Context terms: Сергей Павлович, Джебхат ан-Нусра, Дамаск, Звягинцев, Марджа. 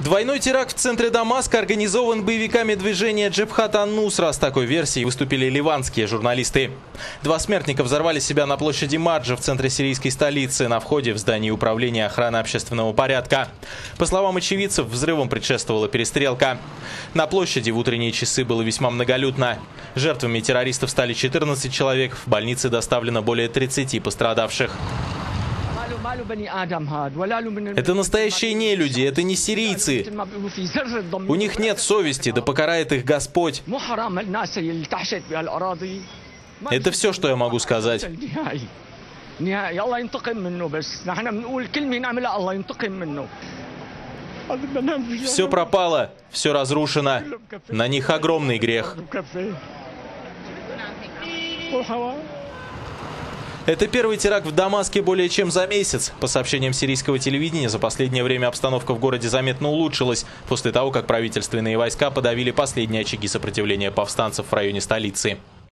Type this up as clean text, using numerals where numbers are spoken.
Двойной теракт в центре Дамаска организован боевиками движения Джебхат ан-Нусра. С такой версией выступили ливанские журналисты. Два смертника взорвали себя на площади Марджа в центре сирийской столицы на входе в здание управления охраны общественного порядка. По словам очевидцев, взрывом предшествовала перестрелка. На площади в утренние часы было весьма многолюдно. Жертвами террористов стали 14 человек. В больнице доставлено более 30 пострадавших. Это настоящие нелюди, это не сирийцы. У них нет совести, да покарает их Господь. Это все, что я могу сказать. Все пропало, все разрушено. На них огромный грех. Это первый теракт в Дамаске более чем за месяц. По сообщениям сирийского телевидения, за последнее время обстановка в городе заметно улучшилась после того, как правительственные войска подавили последние очаги сопротивления повстанцев в районе столицы.